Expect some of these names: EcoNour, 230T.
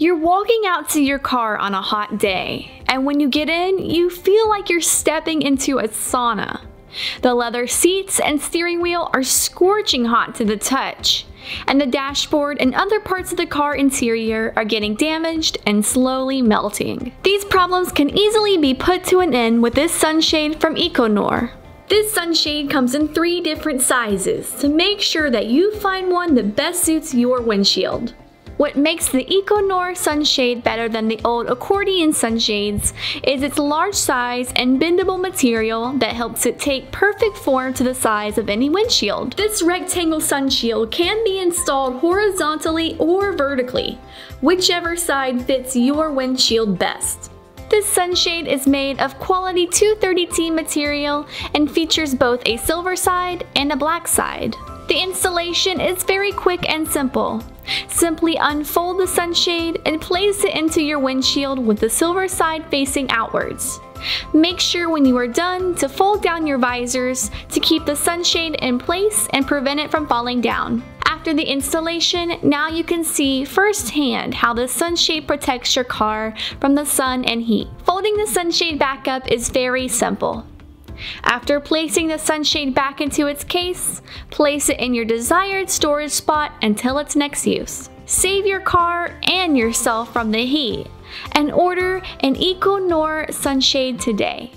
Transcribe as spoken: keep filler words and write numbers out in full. You're walking out to your car on a hot day, and when you get in, you feel like you're stepping into a sauna. The leather seats and steering wheel are scorching hot to the touch, and the dashboard and other parts of the car interior are getting damaged and slowly melting. These problems can easily be put to an end with this sunshade from EcoNour. This sunshade comes in three different sizes to make sure that you find one that best suits your windshield. What makes the EcoNour sunshade better than the old accordion sunshades is its large size and bendable material that helps it take perfect form to the size of any windshield. This rectangle sunshield can be installed horizontally or vertically, whichever side fits your windshield best. This sunshade is made of quality two thirty T material and features both a silver side and a black side. The installation is very quick and simple. Simply unfold the sunshade and place it into your windshield with the silver side facing outwards. Make sure when you are done to fold down your visors to keep the sunshade in place and prevent it from falling down. After the installation, now you can see firsthand how the sunshade protects your car from the sun and heat. Folding the sunshade back up is very simple. After placing the sunshade back into its case, place it in your desired storage spot until its next use. Save your car and yourself from the heat and order an EcoNour sunshade today.